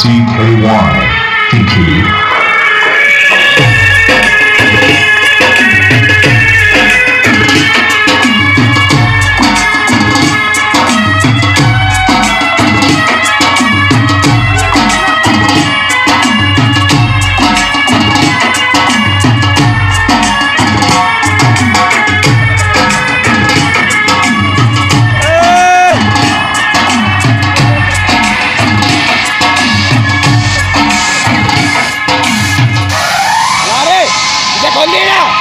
CKY, Kiki. ¡Mira!